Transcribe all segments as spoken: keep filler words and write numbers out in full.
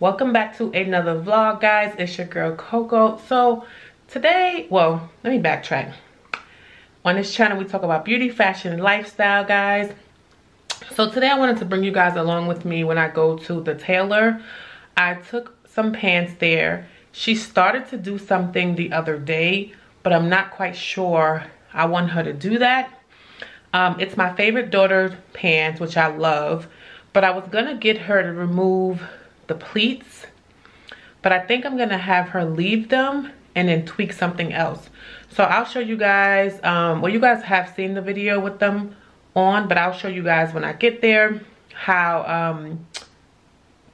Welcome back to another vlog, guys. It's your girl Coco. So today, well, let me backtrack. On this channel, we talk about beauty, fashion, and lifestyle, guys. So today I wanted to bring you guys along with me when I go to the tailor. I took some pants there. She started to do something the other day, but I'm not quite sure I want her to do that. Um, it's my favorite daughter's pants, which I love, but I was gonna get her to remove the pleats, but I think I'm gonna have her leave them and then tweak something else. So I'll show you guys, um, well, you guys have seen the video with them on, but I'll show you guys when I get there how um,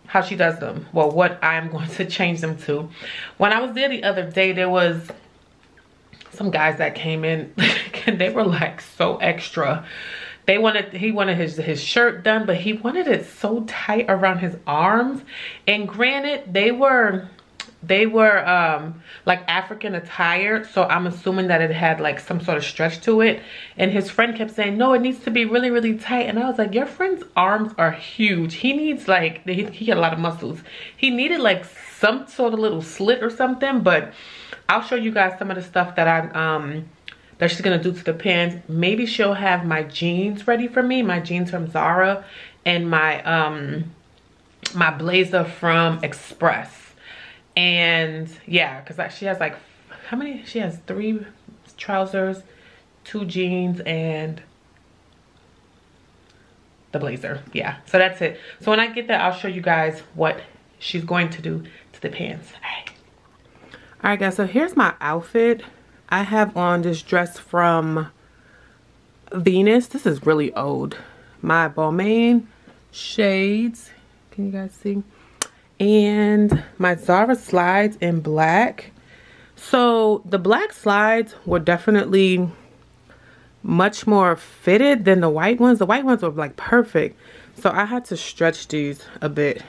how she does them, well, what I'm going to change them to. When I was there the other day, there was some guys that came in and they were like so extra. They wanted, he wanted his, his shirt done, but he wanted it so tight around his arms. And granted, they were, they were um, like African attired. So I'm assuming that it had like some sort of stretch to it. And his friend kept saying, no, it needs to be really, really tight. And I was like, your friend's arms are huge. He needs like, he, he had a lot of muscles. He needed like some sort of little slit or something. But I'll show you guys some of the stuff that I, um, that she's gonna do to the pants. Maybe she'll have my jeans ready for me, my jeans from Zara, and my um my blazer from Express. And yeah, because she has like, how many? She has three trousers, two jeans, and the blazer. Yeah, so that's it. So when I get there, I'll show you guys what she's going to do to the pants. All right, All right guys, so here's my outfit. I have on this dress from Venus. This is really old. My Balmain shades. Can you guys see? And my Zara slides in black. So the black slides were definitely much more fitted than the white ones. The white ones were like perfect. So I had to stretch these a bit.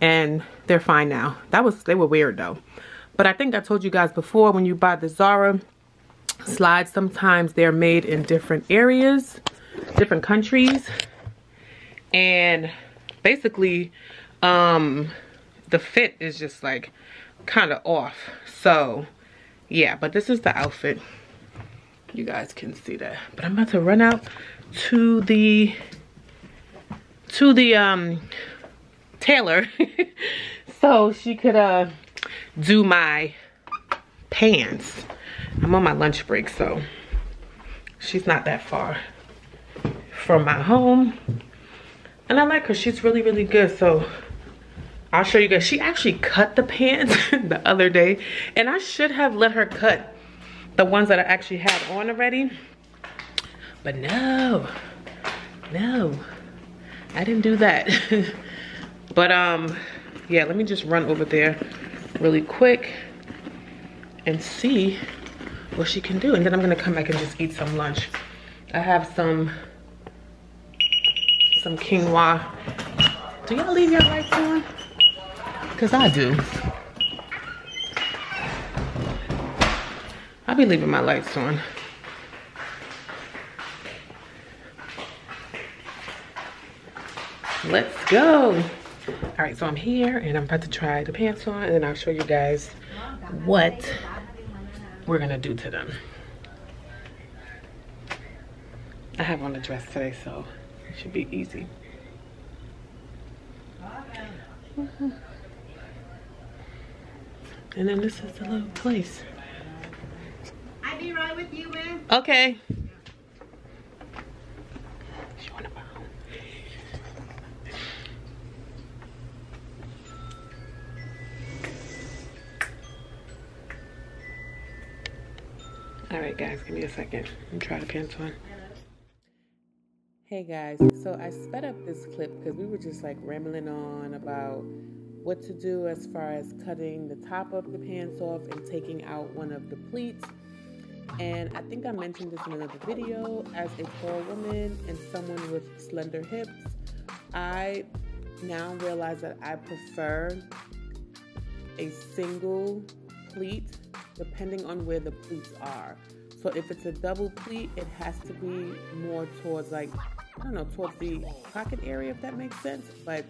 And they're fine now. That was, they were weird though. But I think I told you guys before, when you buy the Zara slides, sometimes they're made in different areas, different countries. And basically, um, the fit is just like kind of off. So yeah, but this is the outfit. You guys can see that. But I'm about to run out to the, to the um, tailor so she could... Uh, do my pants. I'm on my lunch break, so she's not that far from my home, and I like her. She's really, really good. So I'll show you guys. She actually cut the pants the other day, and I should have let her cut the ones that I actually had on already, but no, no, I didn't do that. But um yeah, let me just run over there really quick and see what she can do, and then I'm gonna come back and just eat some lunch. I have some some quinoa. Do y'all leave your lights on? Because I do. I'll be leaving my lights on. Let's go. All right, so I'm here and I'm about to try the pants on, and then I'll show you guys what we're gonna do to them. I have on a dress today, so it should be easy. Mm-hmm. And then this is the little place. I'll be right with you, man. Okay. Alright guys, give me a second and try the pants on. Hey guys, so I sped up this clip because we were just like rambling on about what to do as far as cutting the top of the pants off and taking out one of the pleats. And I think I mentioned this in another video, as a tall woman and someone with slender hips, I now realize that I prefer a single pleat depending on where the pleats are. So if it's a double pleat, it has to be more towards like, I don't know, towards the pocket area, if that makes sense. But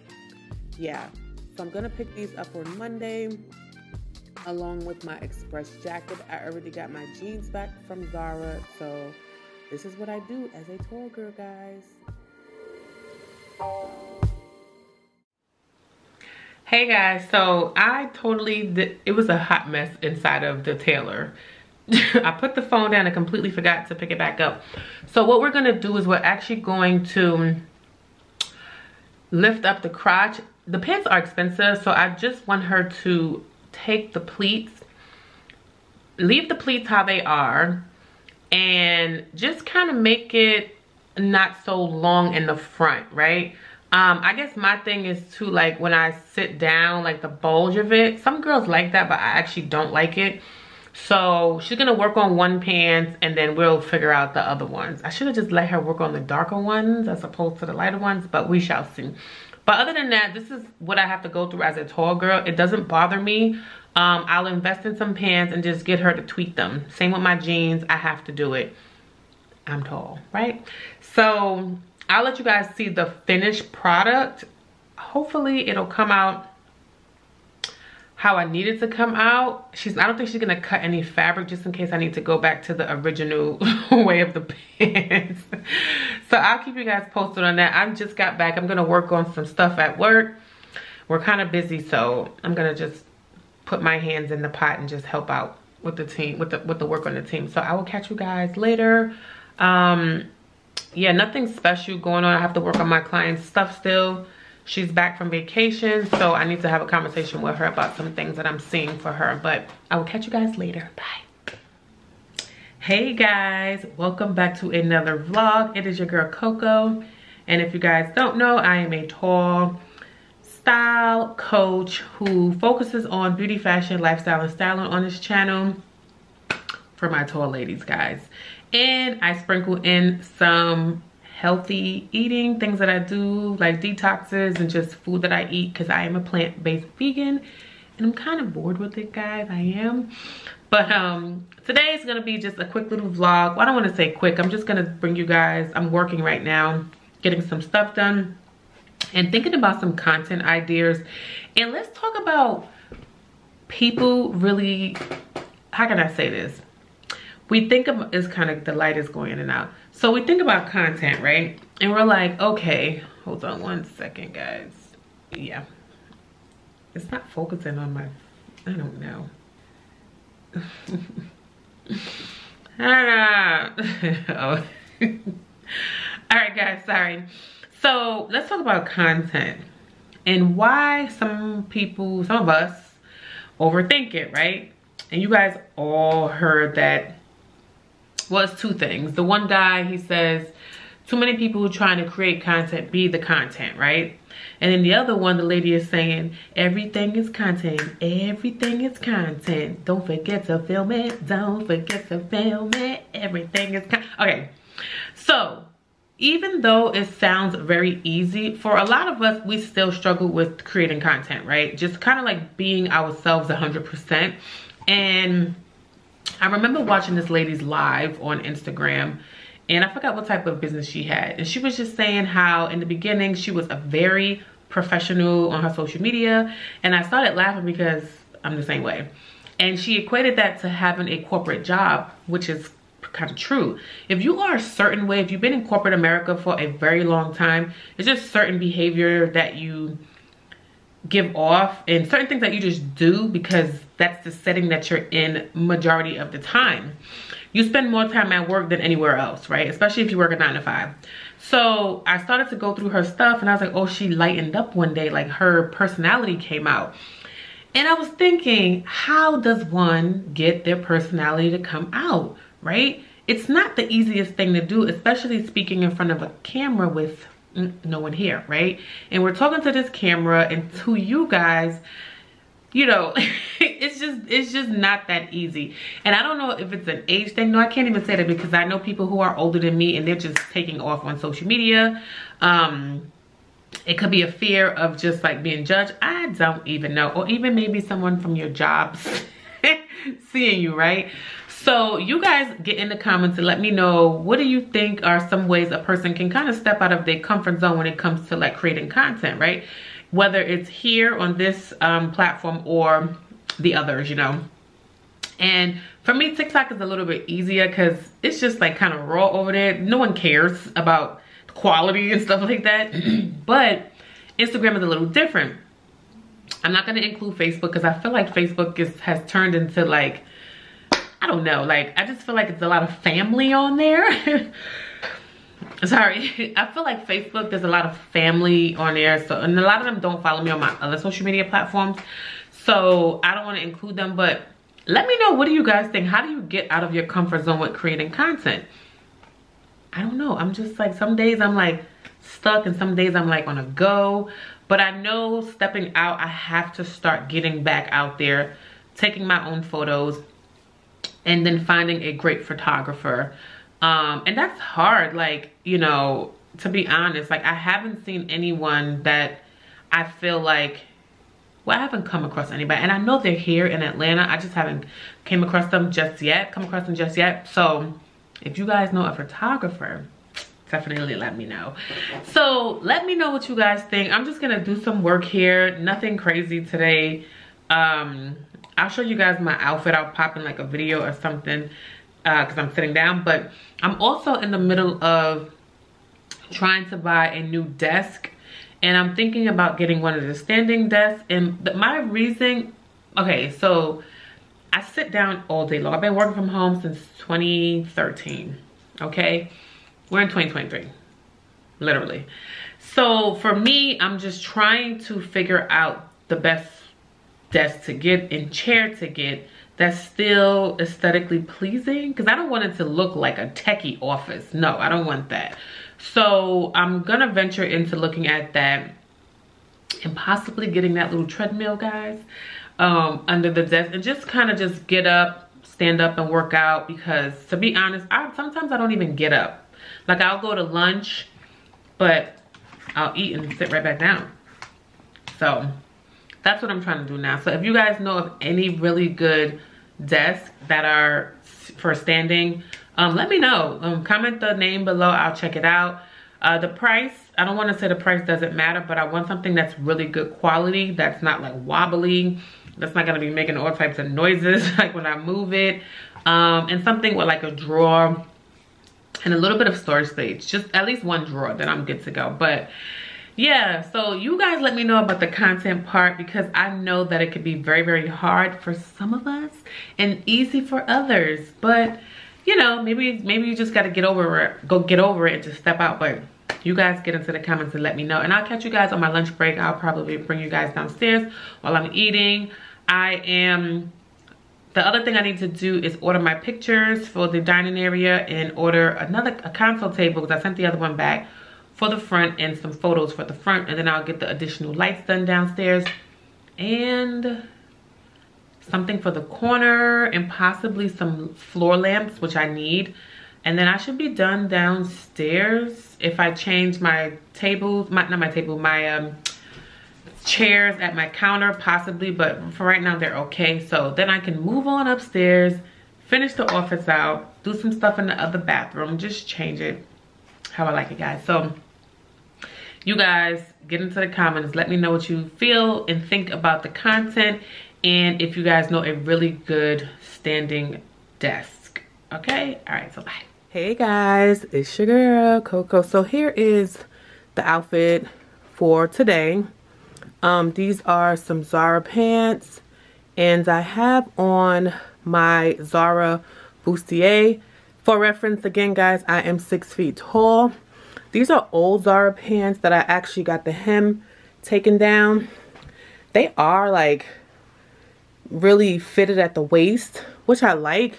yeah, So I'm gonna pick these up on Monday along with my Express jacket. I already got my jeans back from Zara, so this is what I do as a tour girl, guys. Hey guys, so I totally did, it was a hot mess inside of the tailor. I put the phone down and completely forgot to pick it back up. So what we're gonna do is we're actually going to lift up the crotch. The pants are expensive, so I just want her to take the pleats, leave the pleats how they are, and just kind of make it not so long in the front, right? Um, I guess my thing is to, like, when I sit down, like the bulge of it. Some girls like that, but I actually don't like it. So she's gonna work on one pants and then we'll figure out the other ones. I should have just let her work on the darker ones as opposed to the lighter ones, but we shall see. But other than that, this is what I have to go through as a tall girl. It doesn't bother me. Um, I'll invest in some pants and just get her to tweak them. Same with my jeans. I have to do it. I'm tall, right? So I'll let you guys see the finished product. Hopefully it'll come out how I need it to come out. She's, I don't think she's gonna cut any fabric, just in case I need to go back to the original way of the pants. So I'll keep you guys posted on that. I just got back. I'm gonna work on some stuff at work. We're kind of busy, so I'm gonna just put my hands in the pot and just help out with the team, with the with the work on the team. So I will catch you guys later. Um yeah, nothing special going on. I have to work on my client's stuff still. She's back from vacation, so I need to have a conversation with her about some things that I'm seeing for her, but I will catch you guys later. Bye. Hey guys, welcome back to another vlog. It is your girl Coco, and if you guys don't know, I am a tall style coach who focuses on beauty, fashion, lifestyle, and styling on this channel for my tall ladies, guys. And I sprinkle in some healthy eating, things that I do, like detoxes and just food that I eat, because I am a plant-based vegan and I'm kind of bored with it, guys. I am. But um, today is going to be just a quick little vlog. Well, I don't want to say quick. I'm just going to bring you guys, I'm working right now, getting some stuff done and thinking about some content ideas. And let's talk about people really, how can I say this? We think of, it's kind of, the light is going in and out. So we think about content, right? And we're like, okay, hold on one second, guys. Yeah. It's not focusing on my, I don't know. Ah, oh. All right, guys, sorry. So let's talk about content and why some people, some of us overthink it, right? And you guys all heard that. Well, it's two things. The one guy, he says, too many people who are trying to create content, be the content, right? And then the other one, the lady is saying, everything is content. Everything is content. Don't forget to film it. Don't forget to film it. Everything is content. Okay. So, even though it sounds very easy, for a lot of us, we still struggle with creating content, right? Just kind of like being ourselves one hundred percent. And I remember watching this lady's live on Instagram, and I forgot what type of business she had. And she was just saying how in the beginning she was a very professional on her social media. And I started laughing because I'm the same way. And she equated that to having a corporate job, which is kind of true. If you are a certain way, if you've been in corporate America for a very long time, it's just certain behavior that you give off and certain things that you just do because that's the setting that you're in majority of the time. You spend more time at work than anywhere else, right? Especially if you work a nine to five. So I started to go through her stuff and I was like, oh, she lightened up one day. Like her personality came out. And I was thinking, how does one get their personality to come out, right? It's not the easiest thing to do, especially speaking in front of a camera with no one here, right? And we're talking to this camera and to you guys, you know, it's just it's just not that easy. And I don't know if it's an age thing. No, I can't even say that because I know people who are older than me and they're just taking off on social media. Um, it could be a fear of just like being judged. I don't even know. Or even maybe someone from your job seeing you, right? So you guys get in the comments and let me know, what do you think are some ways a person can kind of step out of their comfort zone when it comes to like creating content, right? whether it's here on this um, platform or the others, you know. And for me, TikTok is a little bit easier because it's just like kind of raw over there. No one cares about quality and stuff like that. But Instagram is a little different. I'm not going to include Facebook because I feel like Facebook is, has turned into like, I don't know. Like, I just feel like it's a lot of family on there. Sorry. I feel like Facebook, there's a lot of family on there. So, and a lot of them don't follow me on my other social media platforms. So I don't want to include them, but let me know, what do you guys think? How do you get out of your comfort zone with creating content? I don't know. I'm just like, some days I'm like stuck and some days I'm like on a go. But I know stepping out, I have to start getting back out there, taking my own photos, and then finding a great photographer. Um, and that's hard. Like, you know, to be honest, like I haven't seen anyone that I feel like, well, I haven't come across anybody, and I know they're here in Atlanta. I just haven't came across them just yet, come across them just yet. So if you guys know a photographer, definitely let me know. So let me know what you guys think. I'm just gonna do some work here, nothing crazy today. Um, I'll show you guys my outfit. I'll pop in like a video or something uh, cause I'm sitting down, but I'm also in the middle of trying to buy a new desk. And I'm thinking about getting one of the standing desks. And my reason, okay, so I sit down all day long. I've been working from home since twenty thirteen, okay? We're in twenty twenty-three, literally. So for me, I'm just trying to figure out the best desk to get and chair to get that's still aesthetically pleasing. Because I don't want it to look like a techie office. No, I don't want that. So I'm gonna venture into looking at that and possibly getting that little treadmill, guys, um, under the desk, and just kind of just get up, stand up and work out. Because to be honest, I sometimes I don't even get up. Like I'll go to lunch, but I'll eat and sit right back down. So that's what I'm trying to do now. So if you guys know of any really good desks that are for standing, Um, let me know. Um, comment the name below. I'll check it out. Uh, the price, I don't want to say the price doesn't matter, but I want something that's really good quality, that's not like wobbly, that's not going to be making all types of noises like when I move it, um, and something with like a drawer and a little bit of storage space, just at least one drawer, then I'm good to go. But yeah, so you guys let me know about the content part, because I know that it could be very, very hard for some of us and easy for others. But you know, maybe maybe you just got to get over it, go get over it and just step out. But you guys get into the comments and let me know. And I'll catch you guys on my lunch break. I'll probably bring you guys downstairs while I'm eating. I am, the other thing I need to do is order my pictures for the dining area and order another, a console table, because I sent the other one back, for the front, and some photos for the front. And then I'll get the additional lights done downstairs, and something for the corner, and possibly some floor lamps, which I need. And then I should be done downstairs if I change my tables, my, not my table, my um, chairs at my counter possibly, but for right now they're okay. So then I can move on upstairs, finish the office out, do some stuff in the other bathroom, just change it how I like it, guys. So you guys get into the comments, let me know what you feel and think about the content, and if you guys know a really good standing desk. Okay, all right, so bye. Hey guys, it's your girl Coco. So here is the outfit for today. Um, these are some Zara pants, and I have on my Zara bustier. For reference again, guys, I am six feet tall. These are old Zara pants that I actually got the hem taken down. They are like really fitted at the waist, which I like,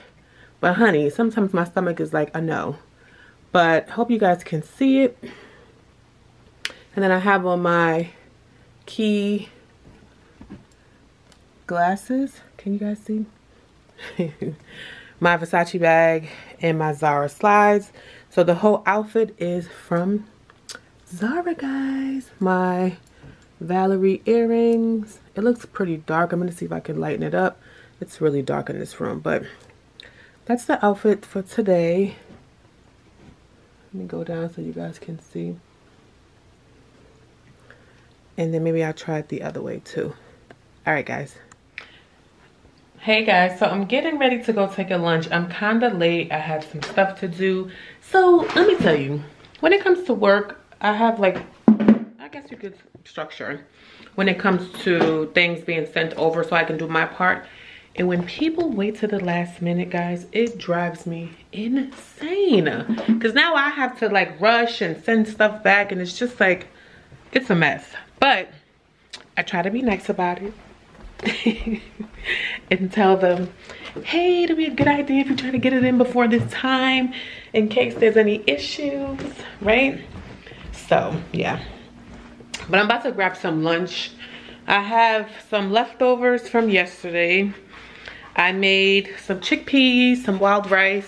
but honey, sometimes my stomach is like a no. But hope you guys can see it. And then I have on my key glasses. Can you guys see? My Versace bag and my Zara slides. So the whole outfit is from Zara, guys. My Valerie earrings. It looks pretty dark. I'm going to see if I can lighten it up. It's really dark in this room, but that's the outfit for today. Let me go down so you guys can see. And then maybe I'll try it the other way too. All right, guys. Hey guys, so I'm getting ready to go take a lunch. I'm kind of late. I have some stuff to do. So let me tell you, when it comes to work, I have like, I guess you could structure when it comes to things being sent over so I can do my part. And when people wait to the last minute, guys, it drives me insane. Because now I have to like rush and send stuff back, and it's just like, it's a mess. But I try to be nice about it. And tell them, hey, it'll be a good idea if you try to get it in before this time in case there's any issues, right? So yeah, but I'm about to grab some lunch. I have some leftovers from yesterday. I made some chickpeas, some wild rice.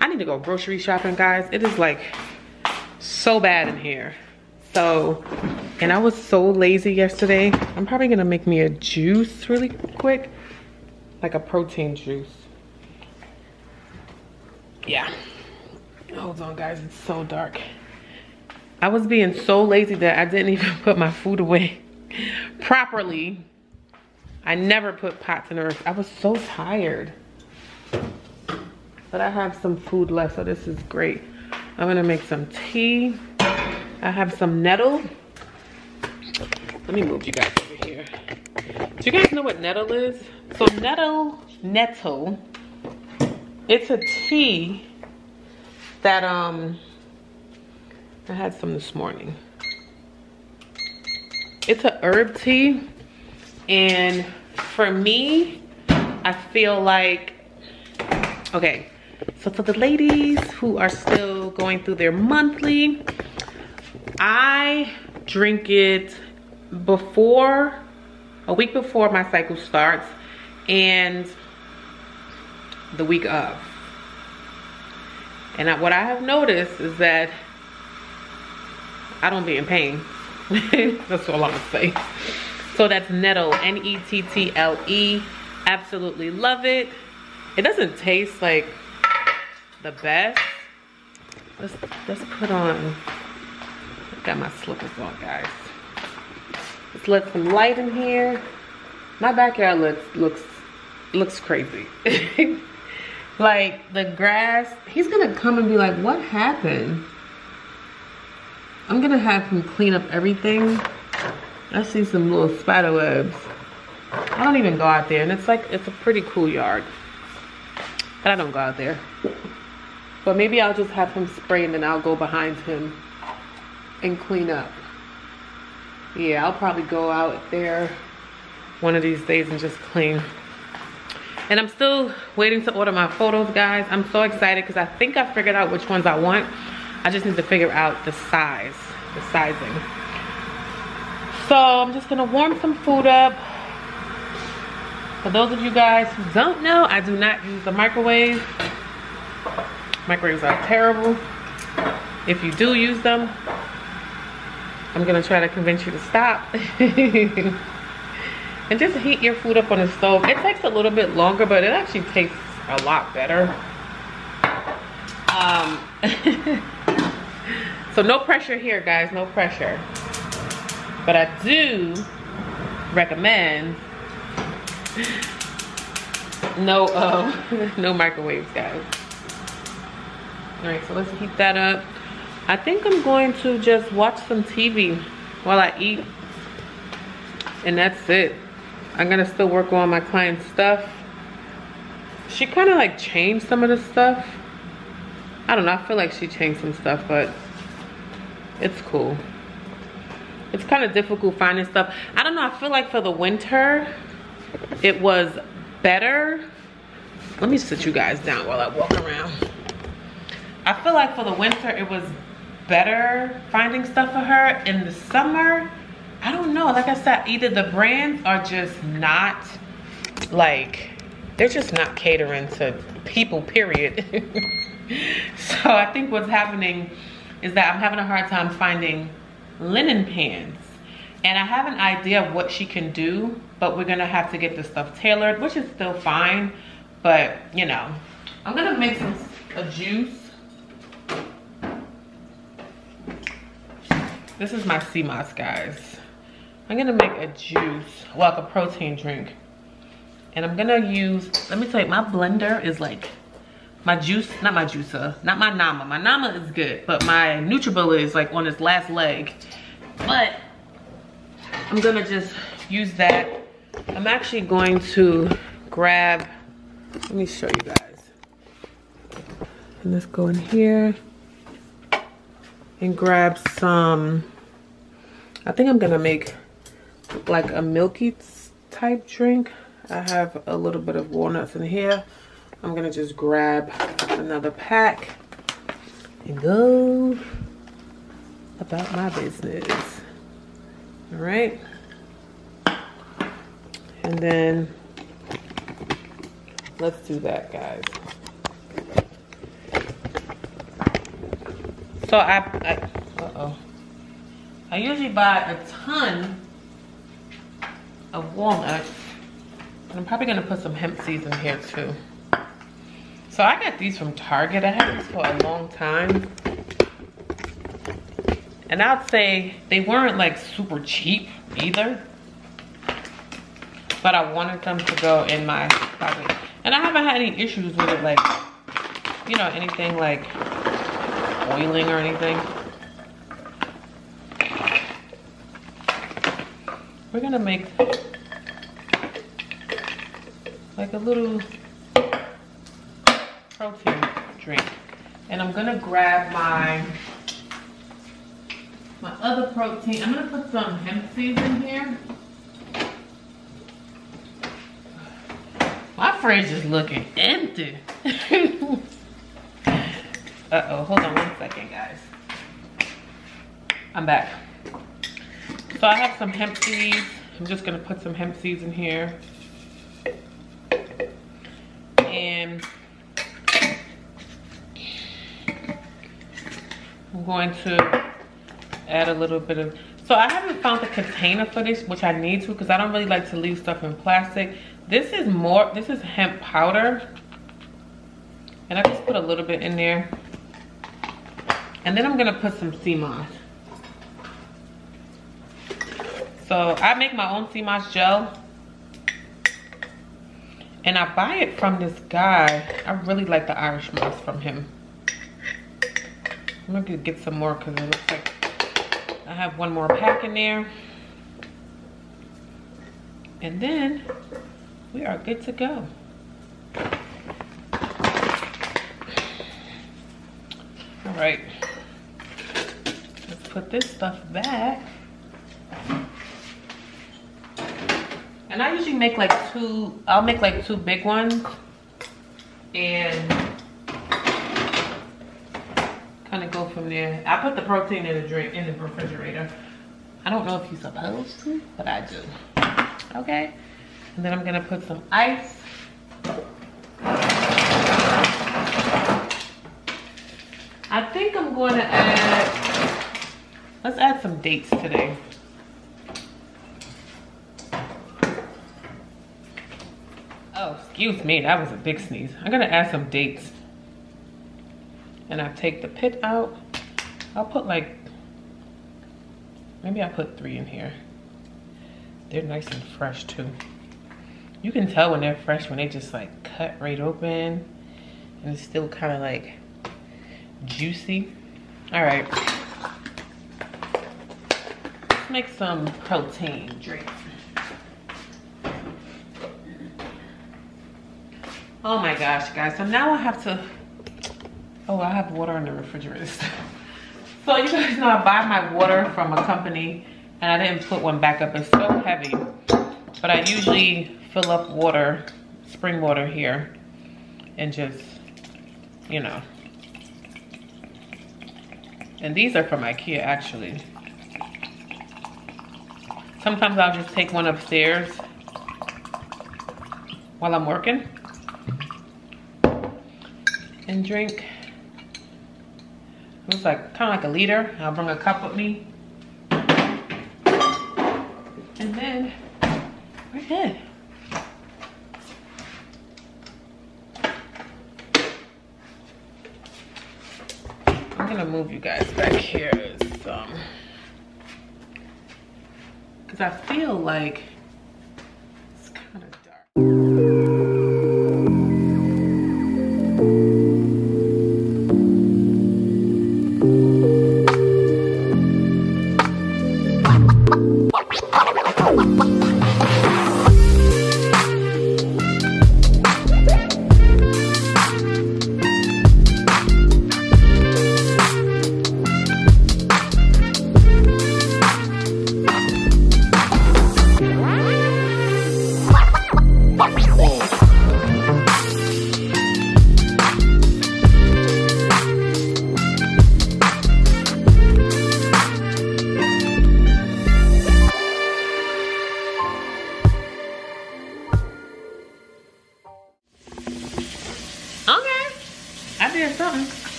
I need to go grocery shopping, guys. It is like so bad in here. So, and I was so lazy yesterday. I'm probably gonna make me a juice really quick, like a protein juice. Yeah. Hold on, guys, it's so dark. I was being so lazy that I didn't even put my food away properly. I never put pots in the refrigerator. I was so tired. But I have some food left, so this is great. I'm gonna make some tea. I have some nettle. Let me move you guys over here. Do you guys know what nettle is? So nettle, nettle, it's a tea that um I had some this morning. It's a herb tea, and for me, I feel like, okay, so for the ladies who are still going through their monthly, I drink it before, a week before my cycle starts and the week of. And I, what I have noticed is that I don't be in pain. That's all I'm gonna say. So that's nettle, N E T T L E. Absolutely love it. It doesn't taste like the best. Let's, let's put on, got my slippers on, guys. Let's let some light in here. My backyard looks looks looks crazy. Like the grass, he's gonna come and be like, what happened? I'm gonna have him clean up everything. I see some little spider webs. I don't even go out there, and it's like, it's a pretty cool yard, but I don't go out there. But maybe I'll just have him spray, and then I'll go behind him and clean up. Yeah, I'll probably go out there one of these days and just clean. And I'm still waiting to order my photos, guys. I'm so excited because I think I figured out which ones I want. I just need to figure out the size, the sizing. So I'm just gonna warm some food up. For those of you guys who don't know, I do not use the microwave. Microwaves are terrible. If you do use them, I'm gonna try to convince you to stop. And just heat your food up on the stove. It takes a little bit longer, but it actually tastes a lot better. Um, so no pressure here, guys, no pressure. But I do recommend no, uh, no microwaves, guys. All right, so let's heat that up. I think I'm going to just watch some T V while I eat, and that's it. I'm gonna still work on my client's stuff. She kind of like changed some of the stuff. I don't know, I feel like she changed some stuff, but it's cool. It's kind of difficult finding stuff. I don't know, I feel like for the winter, it was better. Let me sit you guys down while I walk around. I feel like for the winter, it was better finding stuff for her. In the summer, I don't know, like I said, either the brands are just not like, they're just not catering to people, period. So I think what's happening is that I'm having a hard time finding linen pants, and I have an idea of what she can do, but we're gonna have to get the stuff tailored, which is still fine. But you know, I'm gonna make some a juice. This is my sea moss, guys. I'm gonna make a juice, well, like a protein drink. And I'm gonna use, let me tell you, my blender is like, my juice, not my juicer, not my Nama. My Nama is good, but my Nutribullet is like on its last leg. But I'm gonna just use that. I'm actually going to grab, let me show you guys. And let's go in here and grab some, I think I'm gonna make like a milky type drink. I have a little bit of walnuts in here. I'm gonna just grab another pack and go about my business. All right. And then let's do that, guys. So I, I uh-oh. I usually buy a ton of walnuts. And I'm probably gonna put some hemp seeds in here too. So I got these from Target. I had these for a long time. And I'd say they weren't like super cheap either. But I wanted them to go in my pocket. And I haven't had any issues with it, like, you know, anything like oiling or anything. We're gonna make like a little protein drink. And I'm gonna grab my, my other protein. I'm gonna put some hemp seeds in here. My fridge is looking empty. Uh-oh, hold on one second, guys. I'm back. So I have some hemp seeds. I'm just gonna put some hemp seeds in here. And I'm going to add a little bit of, so I haven't found the container for this, which I need to, because I don't really like to leave stuff in plastic. This is more, this is hemp powder. And I just put a little bit in there. And then I'm gonna put some sea moss. So I make my own sea moss gel. And I buy it from this guy. I really like the Irish moss from him. I'm gonna get some more because it looks like I have one more pack in there. And then we are good to go. All right, let's put this stuff back. And I usually make like two, I'll make like two big ones and kind of go from there. I put the protein in the drink in the refrigerator. I don't know if you're supposed to, but I do. Okay. And then I'm gonna put some ice. I think I'm gonna add, let's add some dates today. Oh, excuse me, that was a big sneeze. I'm gonna add some dates. And I take the pit out. I'll put like, maybe I'll put three in here. They're nice and fresh too. You can tell when they're fresh, when they just like cut right open and it's still kind of like juicy. All right, let's make some protein drink. Oh my gosh, guys. So now I have to, oh, I have water in the refrigerator. So you guys know I buy my water from a company and I didn't put one back up. It's so heavy, but I usually fill up water, spring water here, and just, you know. And these are from IKEA, actually. Sometimes I'll just take one upstairs while I'm working and drink. It was like kind of like a liter. I'll bring a cup with me. And then we're good. I'm gonna move you guys back here, because um, because I feel like it's kind of dark.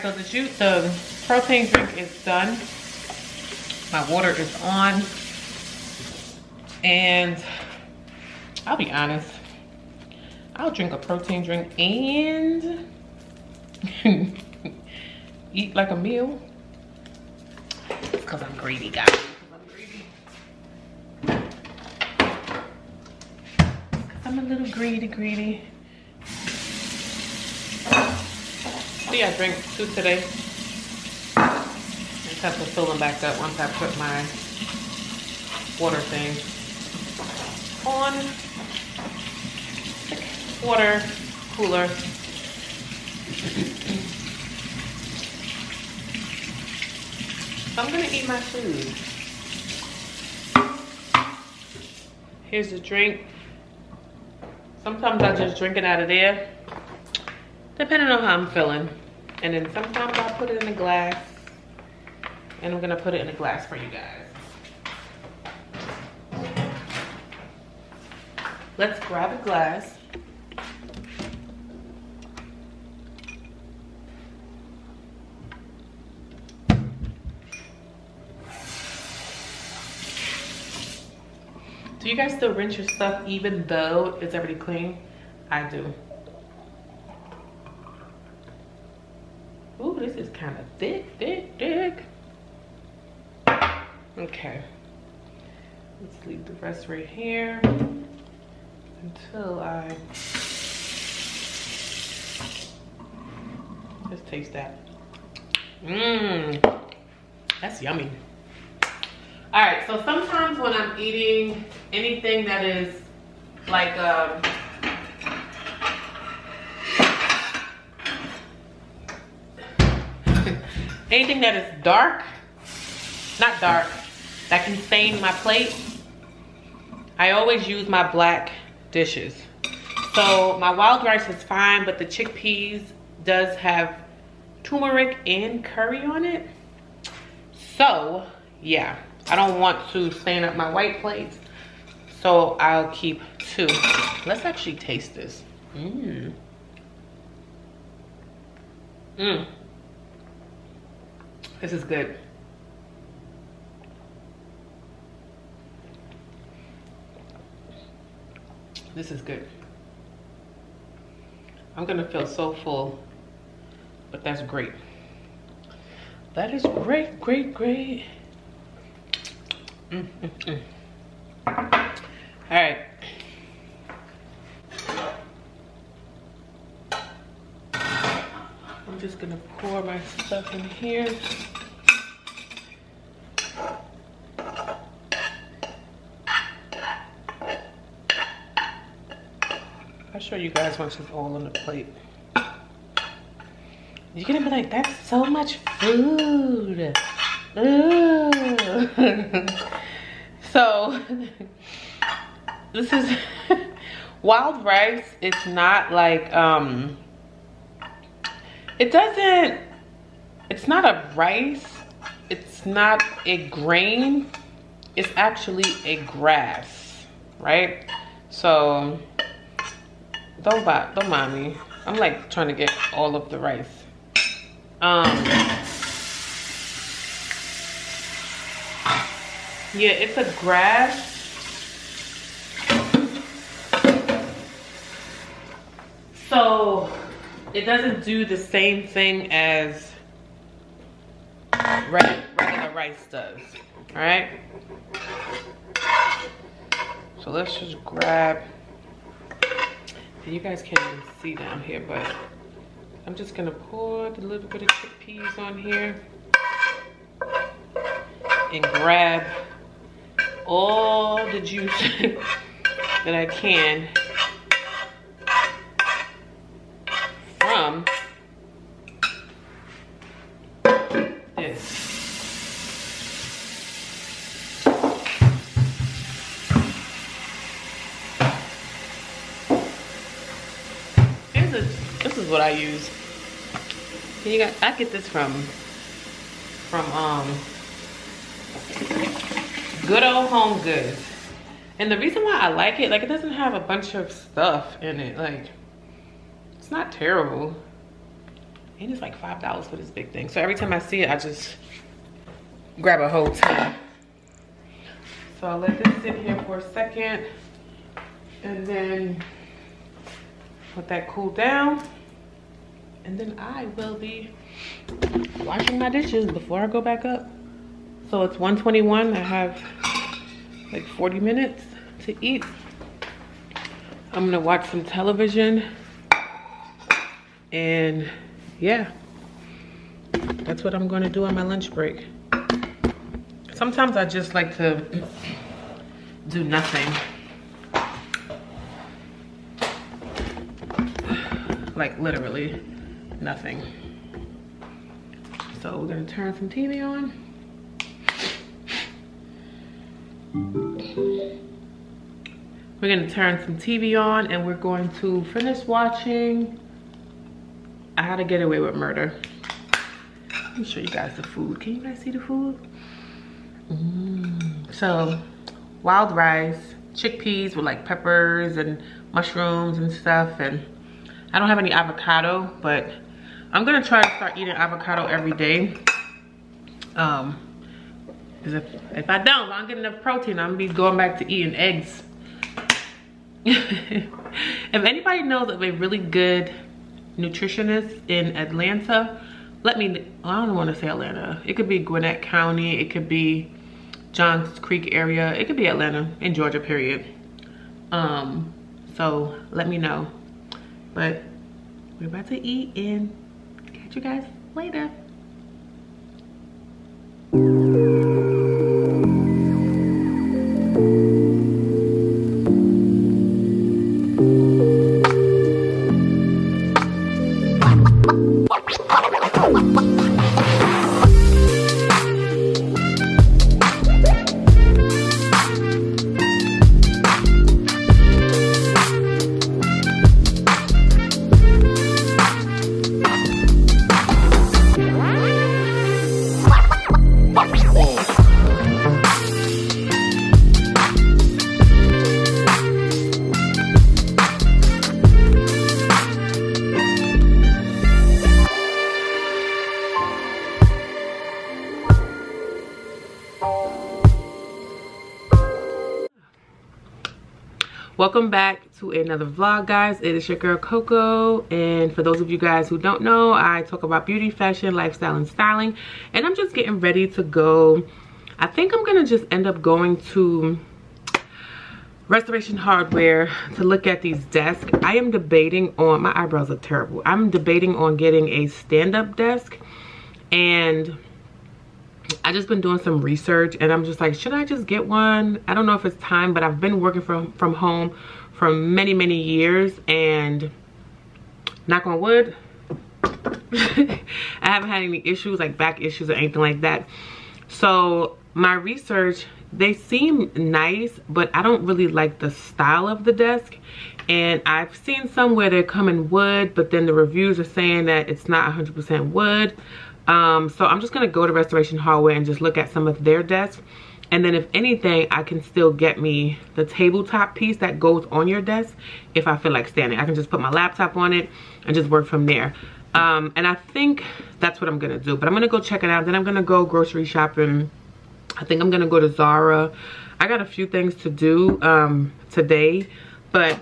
So the juice, the protein drink is done. My water is on. And I'll be honest, I'll drink a protein drink and eat like a meal. It's because I'm greedy, guys. I'm greedy. I'm a little greedy, greedy. See, I drank two today. Just have to fill them back up once I put my water thing on the water cooler. I'm gonna eat my food. Here's the drink. Sometimes I just drink it out of there, depending on how I'm feeling. And then sometimes I'll put it in a glass, and I'm gonna put it in a glass for you guys. Let's grab a glass. Do you guys still rinse your stuff even though it's already clean? I do. Ooh, this is kind of thick, thick, thick. Okay. Let's leave the rest right here until I just taste that. Mmm, that's yummy. All right, so sometimes when I'm eating anything that is like um, anything that is dark, not dark, that can stain my plate, I always use my black dishes. So my wild rice is fine, but the chickpeas does have turmeric and curry on it. So yeah, I don't want to stain up my white plates, so I'll keep two. Let's actually taste this. Mmm. Mmm. This is good. This is good. I'm gonna feel so full, but that's great. That is great, great, great. Mm, mm, mm. All right. I'm just gonna pour my stuff in here. Show you guys once it's all on the plate. You're gonna be like, that's so much food. So this is wild rice. It's not like um it doesn't it's not a rice, it's not a grain, it's actually a grass, right? So Don't, buy, don't mind me. I'm like trying to get all of the rice. Um, yeah, it's a grass. So it doesn't do the same thing as red, regular rice does. Alright? So let's just grab, and you guys can't even see down here, but I'm just gonna pour a little bit of chickpeas on here and grab all the juice that I can from this. Here's a, this is what I use. You got, I get this from from um. Good old Home Goods. And the reason why I like it, like it doesn't have a bunch of stuff in it. Like, it's not terrible. And it's like five dollars for this big thing. So every time I see it, I just grab a whole tub. So I'll let this sit here for a second. And then let that cool down. And then I will be washing my dishes before I go back up. So it's one twenty-one, I have like forty minutes to eat. I'm gonna watch some television. And yeah, that's what I'm gonna do on my lunch break. Sometimes I just like to do nothing. Like literally nothing. So we're gonna turn some T V on. We're gonna turn some T V on and we're going to finish watching How to Get Away with Murder. Let me show you guys the food. Can you guys see the food? Mm. So, wild rice, chickpeas with like peppers and mushrooms and stuff. And I don't have any avocado, but I'm gonna try to start eating avocado every day. Um. Because if, if I don't, if I don't get enough protein, I'm going to be going back to eating eggs. If anybody knows of a really good nutritionist in Atlanta, let me, I don't want to say Atlanta. It could be Gwinnett County. It could be Johns Creek area. It could be Atlanta in Georgia, period. Um, so let me know. But we're about to eat and catch you guys later. Welcome back to another vlog, guys. It is your girl Coco, and for those of you guys who don't know, I talk about beauty, fashion, lifestyle, and styling. And I'm just getting ready to go. I think I'm gonna just end up going to Restoration Hardware to look at these desks. I am debating on, my eyebrows look terrible. I'm debating on getting a stand-up desk, and I just been doing some research and I'm just like, should I just get one? I don't know if it's time, but I've been working from, from home for many, many years, and knock on wood, I haven't had any issues, like back issues or anything like that. So my research, they seem nice, but I don't really like the style of the desk. And I've seen some where they come in wood, but then the reviews are saying that it's not one hundred percent wood. Um, so I'm just going to go to Restoration Hardware and just look at some of their desks. And then if anything, I can still get me the tabletop piece that goes on your desk if I feel like standing. I can just put my laptop on it and just work from there. Um, and I think that's what I'm going to do. But I'm going to go check it out. Then I'm going to go grocery shopping. I think I'm going to go to Zara. I got a few things to do um, today. But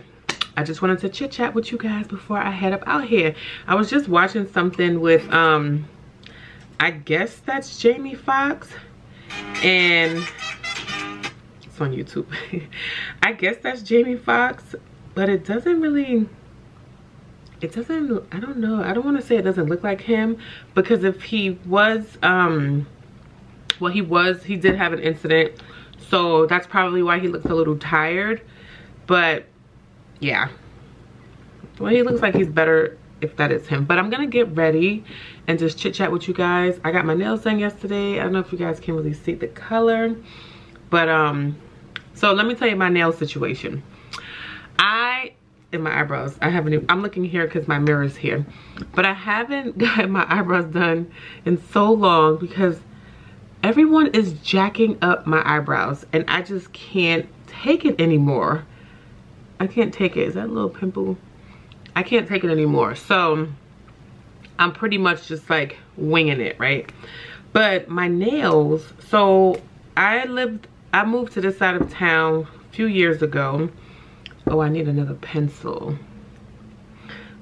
I just wanted to chit chat with you guys before I head up out here. I was just watching something with... Um, I guess that's Jamie Foxx, and it's on YouTube. I guess that's Jamie Foxx, but it doesn't really, it doesn't, I don't know. I don't want to say it doesn't look like him, because if he was, um, well, he was, he did have an incident. So that's probably why he looks a little tired, but yeah. Well, he looks like he's better if that is him. But I'm gonna get ready and just chit chat with you guys. I got my nails done yesterday. I don't know if you guys can really see the color, but um so let me tell you my nail situation. I in my eyebrows, I haven't even, I'm looking here because my mirror's here, but I haven't got my eyebrows done in so long because everyone is jacking up my eyebrows and I just can't take it anymore. I can't take it. Is that a little pimple? I can't take it anymore. So I'm pretty much just like winging it, right? But my nails, so I lived, I moved to this side of town a few years ago. Oh, I need another pencil.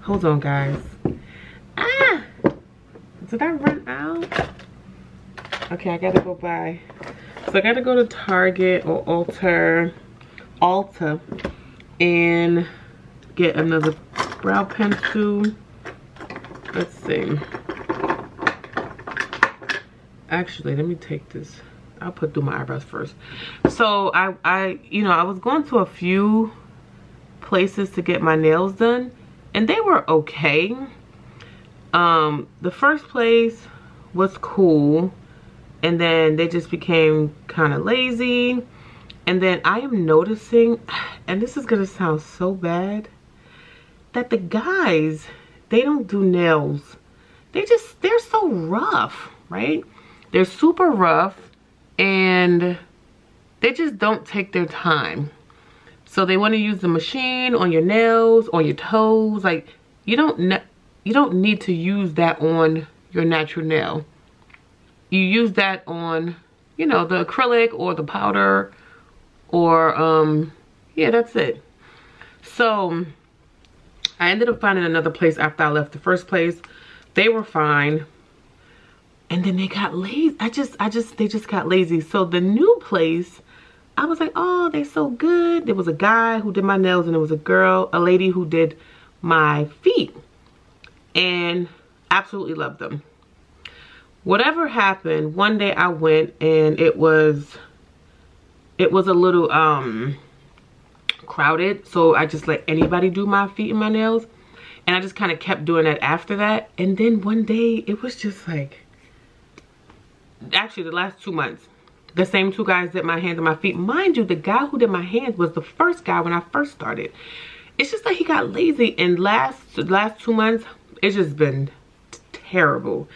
Hold on, guys. Ah! Did I run out? Okay, I gotta go buy. So I gotta go to Target or Ulta, Ulta and get another brow pencil. Let's see. Actually, let me take this. I'll put through my eyebrows first. So I, I, you know, I was going to a few places to get my nails done, and they were okay. Um, the first place was cool. And then they just became kind of lazy. And then I am noticing, and this is gonna sound so bad, that the guys, they don't do nails. They just, they're so rough, right? They're super rough and they just don't take their time. So they wanna use the machine on your nails, on your toes. Like, you don't, you don't need to use that on your natural nail. You use that on, you know, the acrylic or the powder or, um, yeah, that's it. So I ended up finding another place after I left the first place. They were fine. And then they got lazy. I just, I just, they just got lazy. So the new place, I was like, oh, they're so good. There was a guy who did my nails and there was a girl, a lady who did my feet, and absolutely loved them. Whatever happened, one day I went and it was, it was a little um, crowded. So I just let anybody do my feet and my nails. And I just kind of kept doing that after that. And then one day it was just like, actually the last two months, the same two guys did my hands and my feet. Mind you, the guy who did my hands was the first guy when I first started. It's just like he got lazy, and last, last two months, it's just been terrible.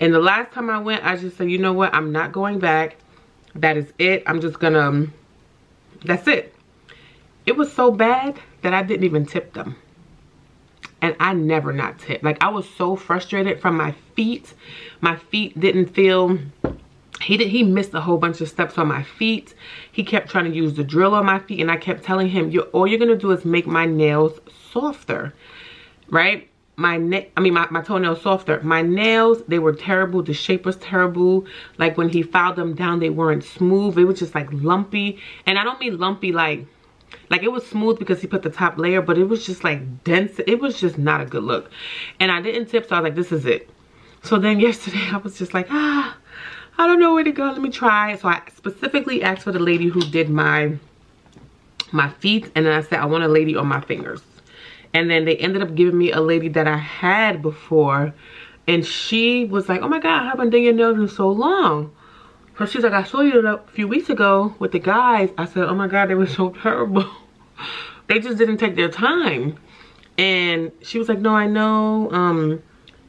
And the last time I went, I just said, you know what? I'm not going back. That is it. I'm just gonna, that's it. It was so bad that I didn't even tip them. And I never not tip. Like, I was so frustrated from my feet. My feet didn't feel, he did, he missed a whole bunch of steps on my feet. He kept trying to use the drill on my feet. And I kept telling him, you're, all you're gonna do is make my nails softer, right? My neck, I mean, my, my toenails softer. My nails, they were terrible. The shape was terrible. Like, when he filed them down, they weren't smooth. It was just like lumpy. And I don't mean lumpy like, like it was smooth because he put the top layer, but it was just like dense. It was just not a good look. And I didn't tip, so I was like, this is it. So then yesterday I was just like, ah, I don't know where to go. Let me try. So I specifically asked for the lady who did my, my feet. And then I said, I want a lady on my fingers. And then they ended up giving me a lady that I had before. And she was like, oh my God, I haven't done your nails in so long. So she's like, I saw you a few weeks ago with the guys. I said, oh my God, they were so terrible. They just didn't take their time. And she was like, no, I know. Um,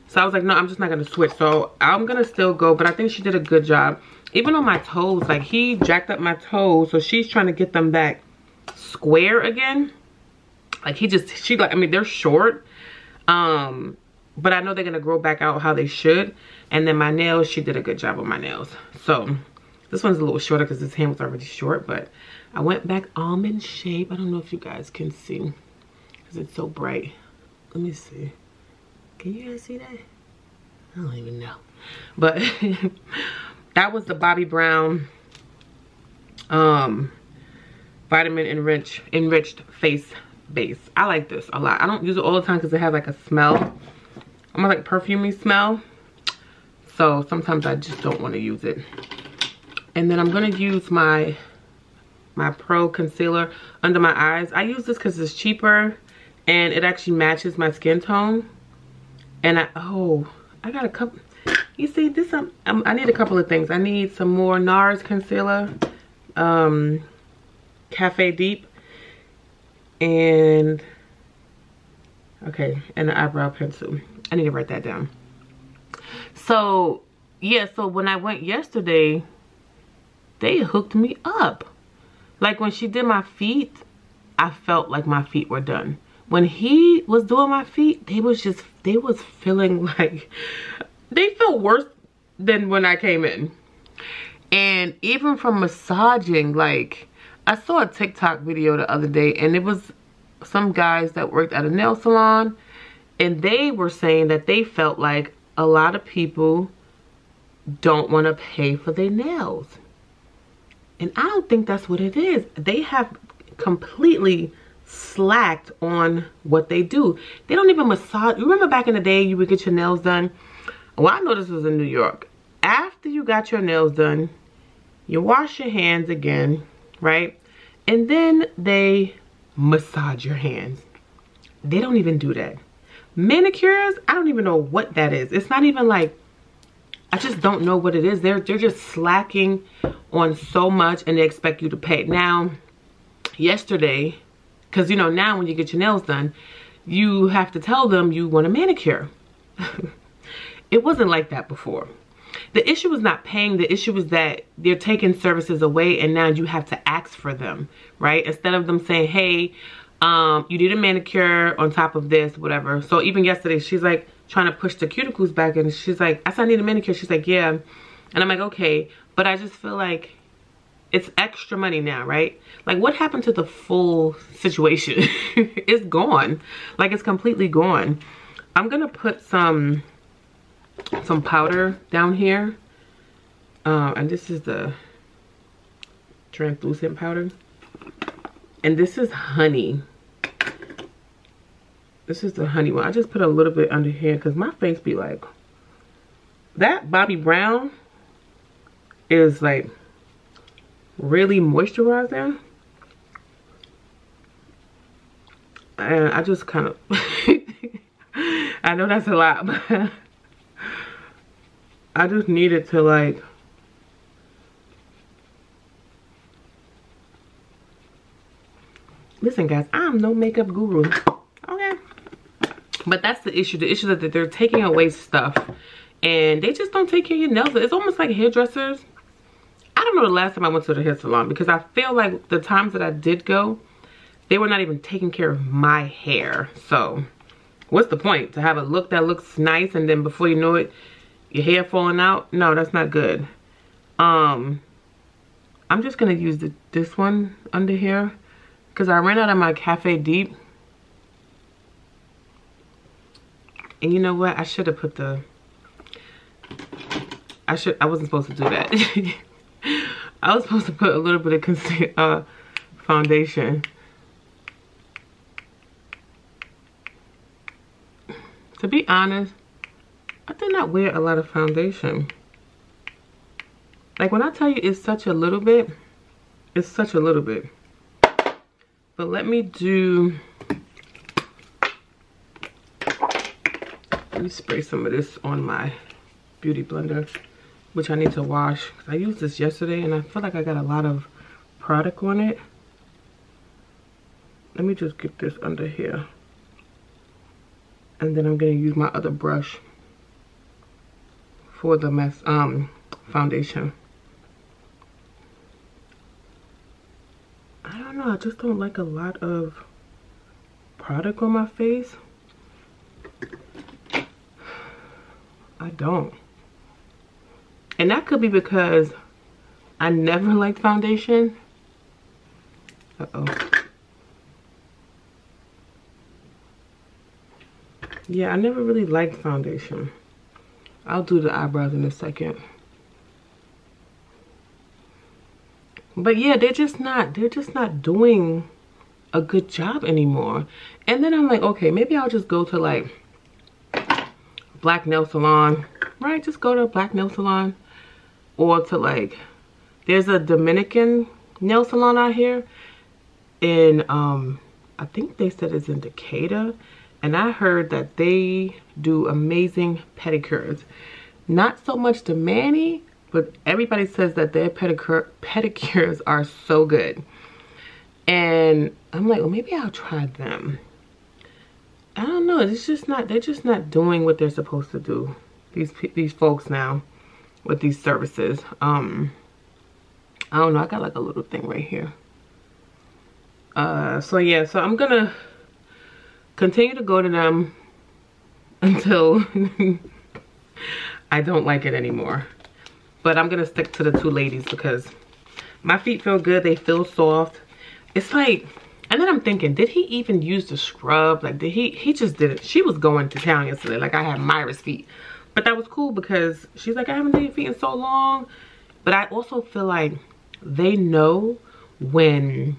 so I was like, no, I'm just not gonna switch. So I'm gonna still go, but I think she did a good job. Even on my toes, like he jacked up my toes. So she's trying to get them back square again. Like he just, she like, I mean, they're short, um, but I know they're gonna grow back out how they should. And then my nails, she did a good job on my nails. So this one's a little shorter because this hand was already short, but I went back almond shape. I don't know if you guys can see because it's so bright. Let me see. Can you guys see that? I don't even know. But that was the Bobbi Brown um, Vitamin Enriched, Enriched Face Base. I like this a lot. I don't use it all the time because it has like a smell. Almost like perfumey smell. So sometimes I just don't want to use it. And then I'm going to use my my Pro Concealer under my eyes. I use this because it's cheaper and it actually matches my skin tone. And I, oh, I got a couple. You see, this um, I need a couple of things. I need some more NARS concealer, um, Cafe Deep, and okay, and an eyebrow pencil. I need to write that down. So yeah, so when I went yesterday, they hooked me up. Like when she did my feet, I felt like my feet were done. When he was doing my feet, they was just they was feeling like. They feel worse than when I came in. And even from massaging, like, I saw a TikTok video the other day, and it was some guys that worked at a nail salon, and they were saying that they felt like a lot of people don't want to pay for their nails. And I don't think that's what it is. They have completely slacked on what they do. They don't even massage. You remember back in the day you would get your nails done? Well, I know this was in New York. After you got your nails done, you wash your hands again, right? And then they massage your hands. They don't even do that. Manicures, I don't even know what that is. It's not even like, I just don't know what it is. They're, they're just slacking on so much and they expect you to pay. Now, yesterday, because you know now when you get your nails done, you have to tell them you want a manicure. It wasn't like that before. The issue was not paying. The issue was that they're taking services away and now you have to ask for them, right? Instead of them saying, hey, um, you need a manicure on top of this, whatever. So even yesterday, she's like trying to push the cuticles back and she's like, I said, I need a manicure. She's like, yeah. And I'm like, okay. But I just feel like it's extra money now, right? Like what happened to the full situation? It's gone. Like it's completely gone. I'm going to put some... some powder down here, uh, and this is the translucent powder, and this is honey. This is the honey one. I just put a little bit under here because my face be like that. Bobbi Brown is like really moisturizing, and I just kind of I know that's a lot, but I just needed to like listen guys, I'm no makeup guru. Okay. But that's the issue. The issue is that they're taking away stuff and they just don't take care of your nails. It's almost like hairdressers. I don't know the last time I went to the hair salon because I feel like the times that I did go, they were not even taking care of my hair. So what's the point? To have a look that looks nice and then before you know it, your hair falling out? No, that's not good. Um, I'm just gonna use the, this one under here because I ran out of my Cafe Deep. And you know what? I should have put the. I should. I wasn't supposed to do that. I was supposed to put a little bit of concealer, uh, foundation. To be honest. I did not wear a lot of foundation. Like when I tell you it's such a little bit, it's such a little bit. But let me do, let me spray some of this on my beauty blender, which I need to wash. I used this yesterday and I feel like I got a lot of product on it. Let me just get this under here. And then I'm going to use my other brush for the mess, um, foundation. I don't know, I just don't like a lot of product on my face. I don't. And that could be because I never liked foundation. Uh-oh. Yeah, I never really liked foundation. I'll do the eyebrows in a second. But yeah, they're just not, they're just not doing a good job anymore. And then I'm like, okay, maybe I'll just go to like black nail salon, right? Just go to a black nail salon, or to like, there's a Dominican nail salon out here in, um, I think they said it's in Decatur. And I heard that they do amazing pedicures. Not so much the Manny, but everybody says that their pedicure, pedicures are so good. And I'm like, well, maybe I'll try them. I don't know. It's just not, they're just not doing what they're supposed to do. These, these folks now with these services. Um, I don't know. I got like a little thing right here. Uh, so yeah, so I'm gonna continue to go to them until I don't like it anymore. But I'm gonna stick to the two ladies because my feet feel good, they feel soft. It's like, and then I'm thinking, did he even use the scrub? Like, did he, he just didn't. She was going to town yesterday, like I had Myra's feet. But that was cool because she's like, I haven't done your feet in so long. But I also feel like they know when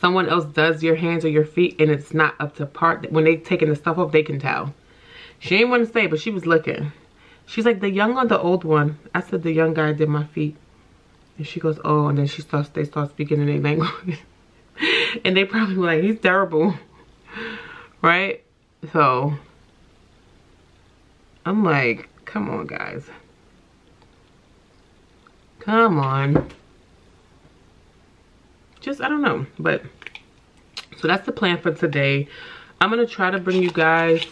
someone else does your hands or your feet and it's not up to par. When they taking the stuff off, they can tell. She ain't want to say, but she was looking. She's like, the young or the old one? I said, the young guy did my feet. And she goes, oh, and then she starts, they start speaking in their language. And they probably were like, he's terrible. Right? So I'm like, come on, guys. Come on. Just, I don't know, but so that's the plan for today. I'm gonna try to bring you guys,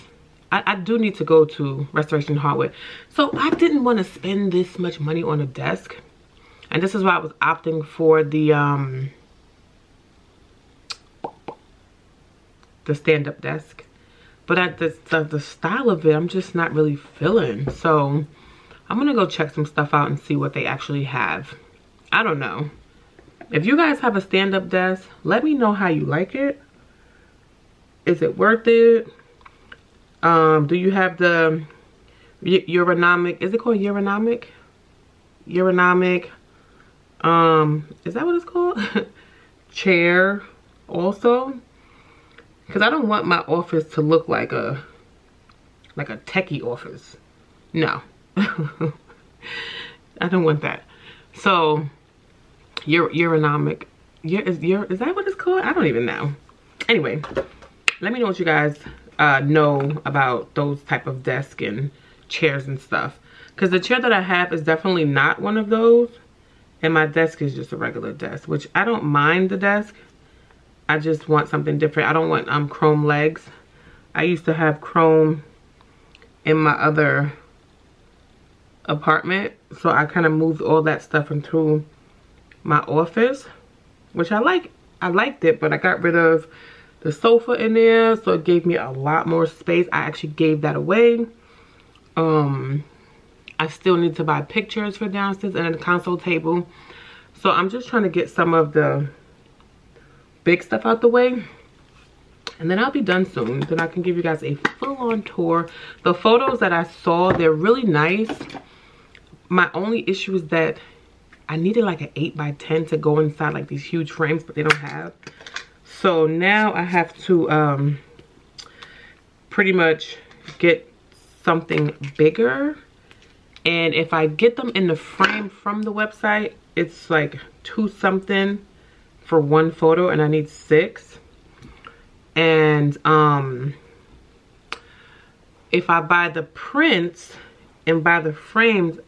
I, I do need to go to Restoration Hardware. So I didn't want to spend this much money on a desk, and this is why I was opting for the um the stand-up desk. But at the, the, the style of it, I'm just not really feeling. So I'm gonna go check some stuff out and see what they actually have. I don't know. If you guys have a stand-up desk, let me know how you like it. Is it worth it? Um, do you have the Urinomic? Is it called Urinomic? Urinomic. Um, is that what it's called? Chair also. Because I don't want my office to look like a, like a techie office. No. I don't want that. So... Your Urinomic, your is your is that what it's called? I don't even know. Anyway, let me know what you guys uh, know about those type of desk and chairs and stuff. Cause the chair that I have is definitely not one of those, and my desk is just a regular desk, which I don't mind the desk. I just want something different. I don't want um chrome legs. I used to have chrome in my other apartment, so I kind of moved all that stuff into my office, which I like. I liked it, but I got rid of the sofa in there, so it gave me a lot more space. I actually gave that away. Um, I still need to buy pictures for downstairs and a console table. So I'm just trying to get some of the big stuff out the way. And then I'll be done soon. Then I can give you guys a full-on tour. The photos that I saw, they're really nice. My only issue is that I needed like an eight by ten to go inside like these huge frames, but they don't have. So now I have to um, pretty much get something bigger. And if I get them in the frame from the website, it's like two something for one photo, and I need six. And um, if I buy the prints and buy the frames,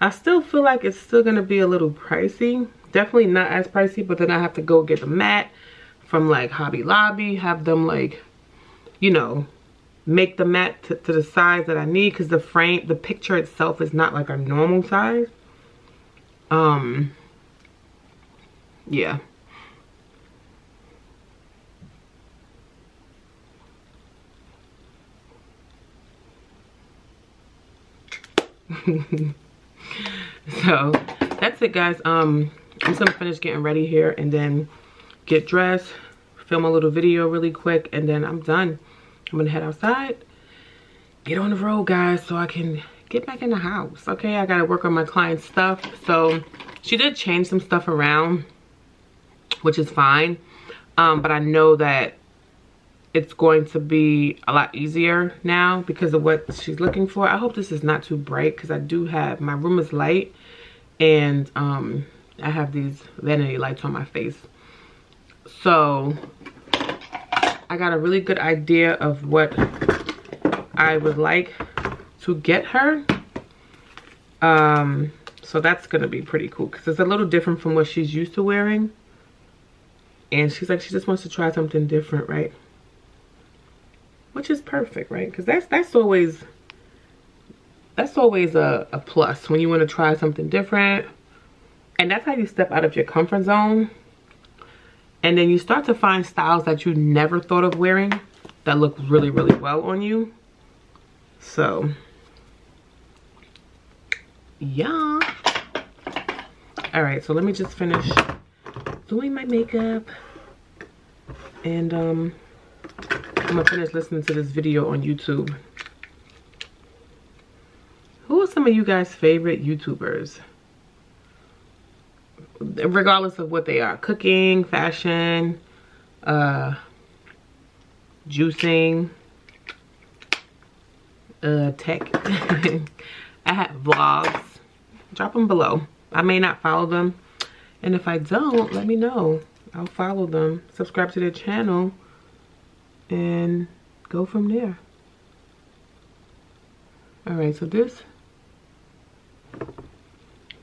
I still feel like it's still gonna be a little pricey. Definitely not as pricey, but then I have to go get the mat from like Hobby Lobby, have them like, you know, make the mat to, to the size that I need, because the frame, the picture itself is not like a normal size. Um, yeah. So that's it, guys. um I'm just gonna finish getting ready here and then get dressed, film a little video really quick, and then I'm done. I'm gonna head outside get on the road, guys, so I can get back in the house. Okay, I gotta work on my client's stuff. So she did change some stuff around, which is fine. Um, but I know that it's going to be a lot easier now because of what she's looking for. I hope this is not too bright because I do have, my room is light, and um, I have these vanity lights on my face. So I got a really good idea of what I would like to get her. Um, so that's gonna be pretty cool because it's a little different from what she's used to wearing. And she's like, she just wants to try something different, right? Which is perfect, right? Because that's that's always that's always a, a plus when you want to try something different. And that's how you step out of your comfort zone. And then you start to find styles that you never thought of wearing that look really, really well on you. So, yeah. All right, so let me just finish doing my makeup. And um, I'm gonna finish listening to this video on YouTube. Who are some of you guys' favorite YouTubers? Regardless of what they are, cooking, fashion, uh, juicing, uh, tech. I have vlogs. Drop them below. I may not follow them, and if I don't, let me know. I'll follow them, subscribe to their channel, and go from there. All right, so this.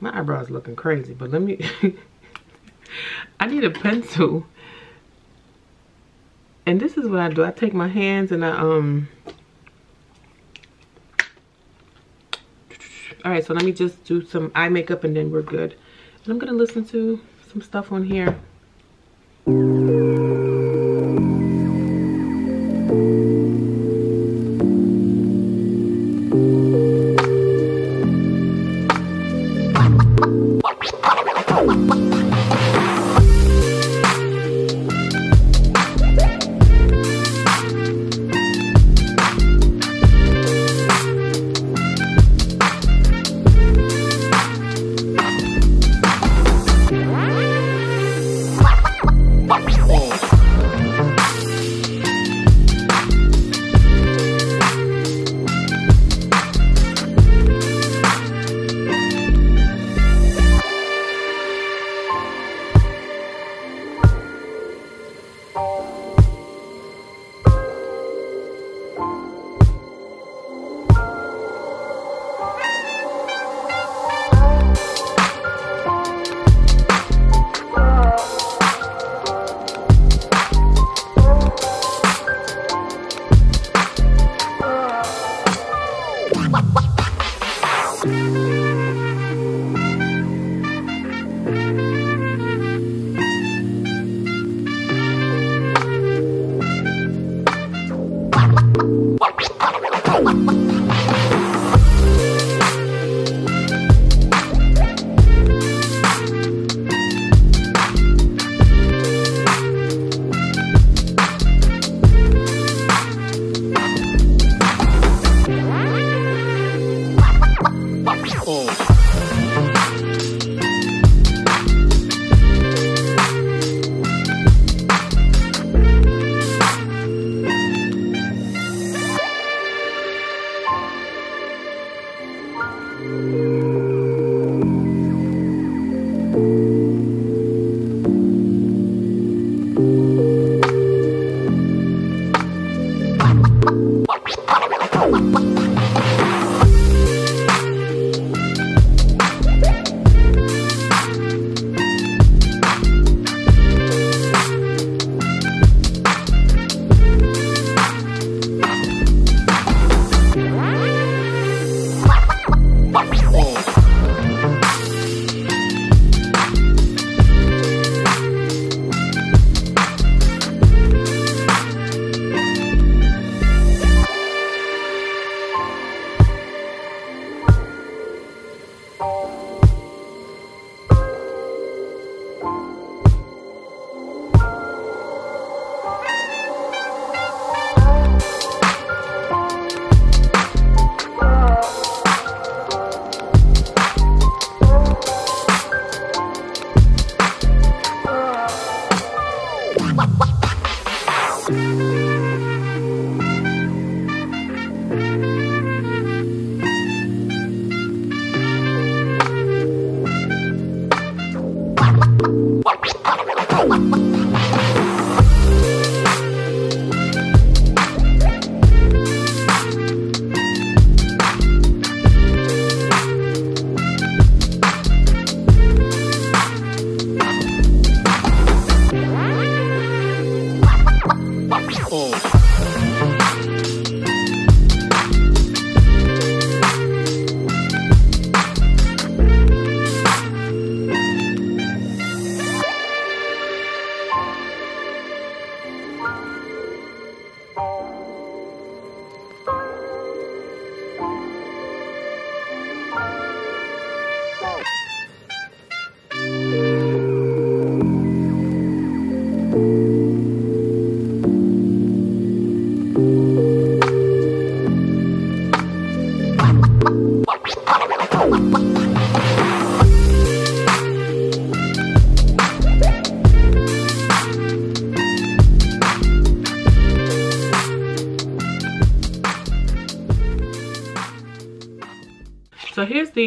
My eyebrows looking crazy, but let me, I need a pencil. And this is what I do. I take my hands and I, um, all right, so let me just do some eye makeup and then we're good. And I'm gonna listen to some stuff on here.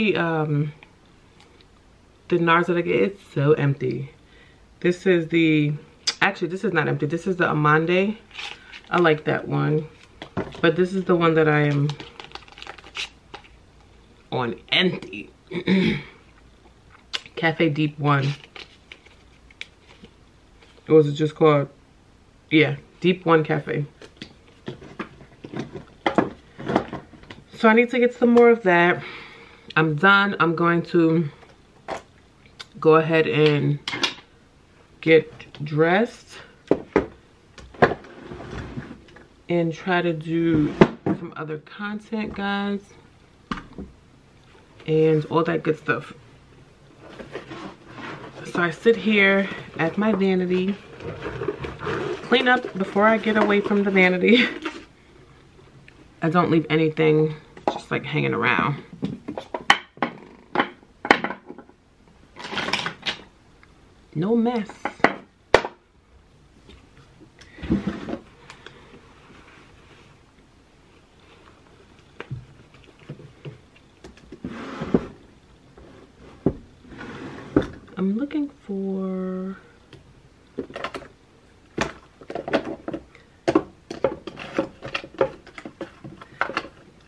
the um the NARS that I get. It's so empty. This is the, actually this is not empty. This is the Amande. I like that one. But this is the one that I am on empty. Cafe Deep One. Or was it just called? Yeah, Deep One Cafe. So I need to get some more of that. I'm done. I'm going to go ahead and get dressed and try to do some other content, guys, and all that good stuff. So I sit here at my vanity, clean up before I get away from the vanity. I don't leave anything just like hanging around. No mess. I'm looking for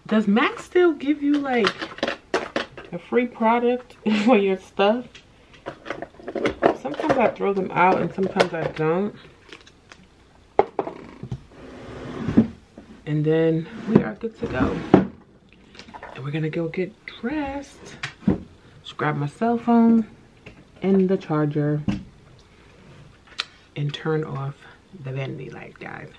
Does Mac still give you like a free product for your stuff? Sometimes I throw them out and sometimes I don't. And then we are good to go. And we're gonna go get dressed. Just grab my cell phone and the charger and turn off the vanity light, guys.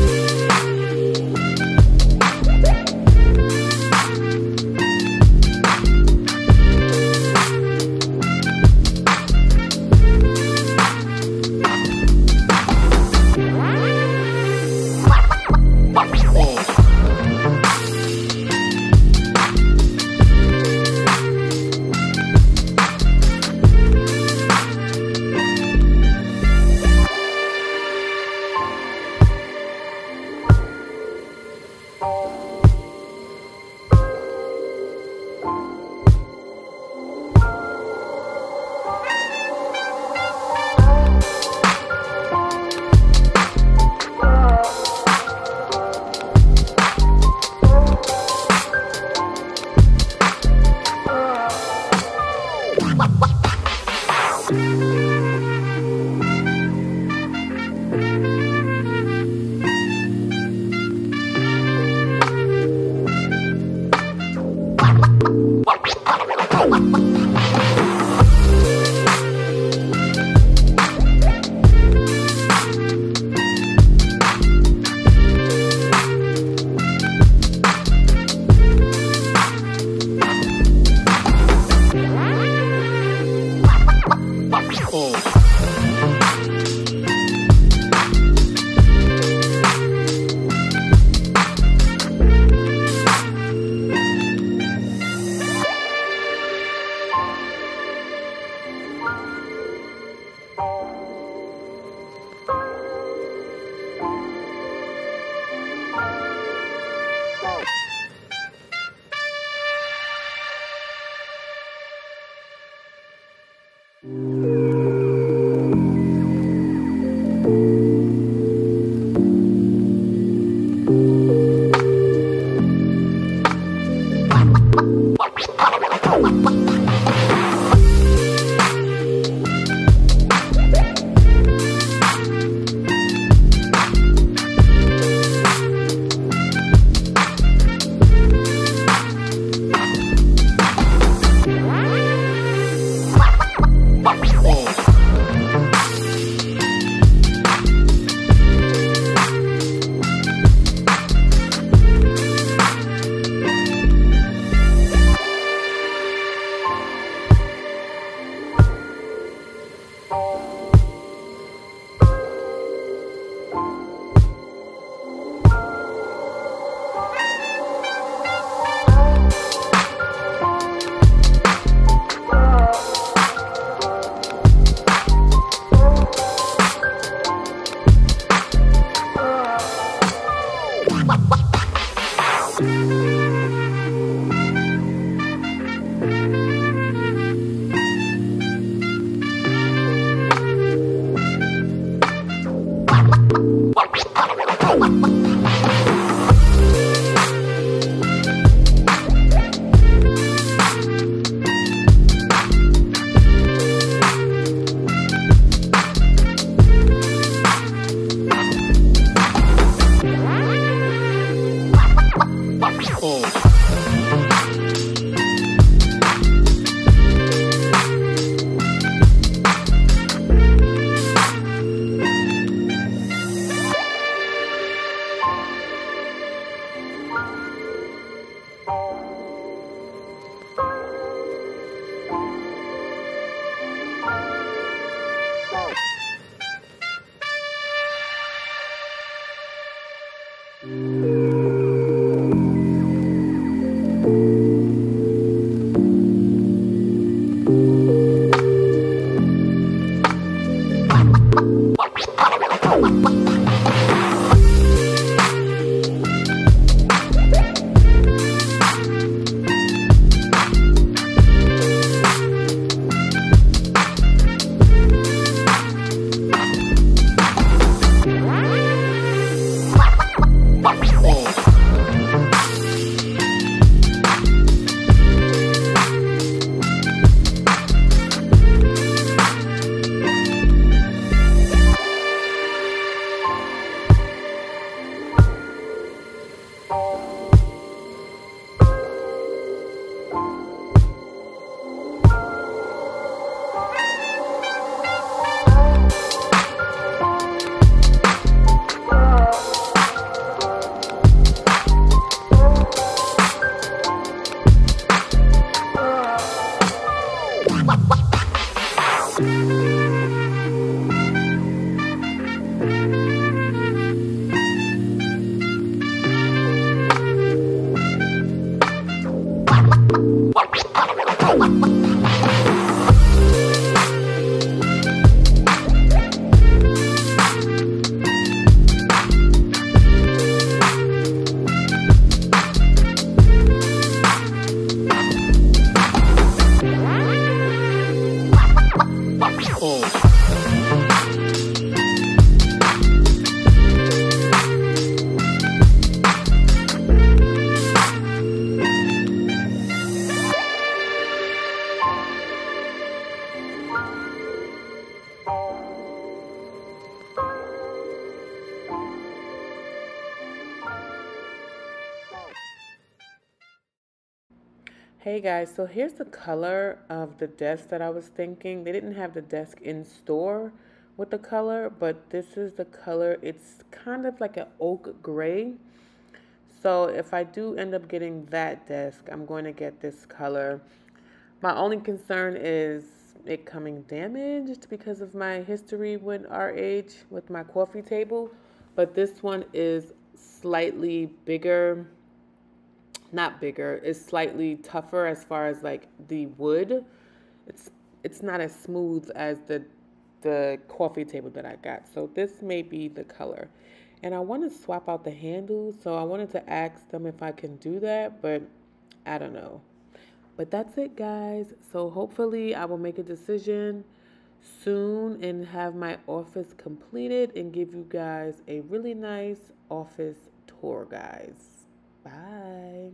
What? Hey guys, so here's the color of the desk that I was thinking. They didn't have the desk in store with the color, but this is the color. It's kind of like an oak gray. So if I do end up getting that desk, I'm going to get this color. My only concern is it coming damaged because of my history with R H, with my coffee table. But this one is slightly bigger. Not bigger, it's slightly tougher as far as like the wood. It's it's not as smooth as the the coffee table that I got. So this may be the color. And I want to swap out the handle, so I wanted to ask them if I can do that, but I don't know. But that's it, guys. So hopefully I will make a decision soon and have my office completed and give you guys a really nice office tour, guys. Bye.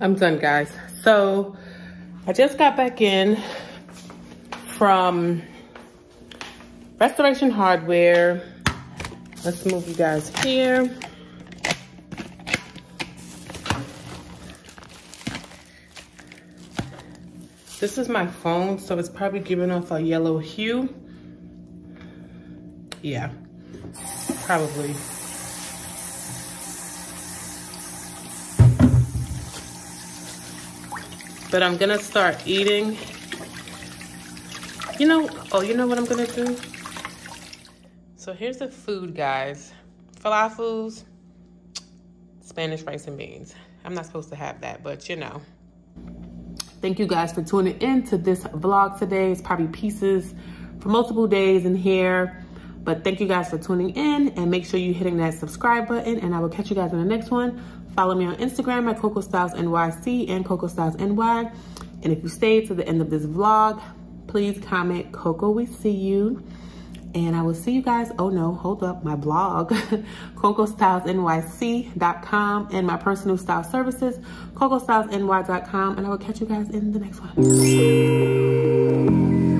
I'm done, guys. So I just got back in from Restoration Hardware. Let's move you guys here. This is my phone, so it's probably giving off a yellow hue. Yeah, probably. But I'm gonna start eating. You know, oh, you know what I'm gonna do? So here's the food, guys. Falafels, Spanish rice and beans. I'm not supposed to have that, but you know. Thank you guys for tuning in to this vlog today. It's probably pieces for multiple days in here. But thank you guys for tuning in, and make sure you're hitting that subscribe button, and I will catch you guys in the next one. Follow me on Instagram at Coco Styles N Y C and Coco Styles N Y. And if you stayed to the end of this vlog, please comment, Coco, we see you. And I will see you guys, oh no, hold up, my blog, coco styles N Y C dot com, and my personal style services, coco styles N Y dot com. And I will catch you guys in the next one.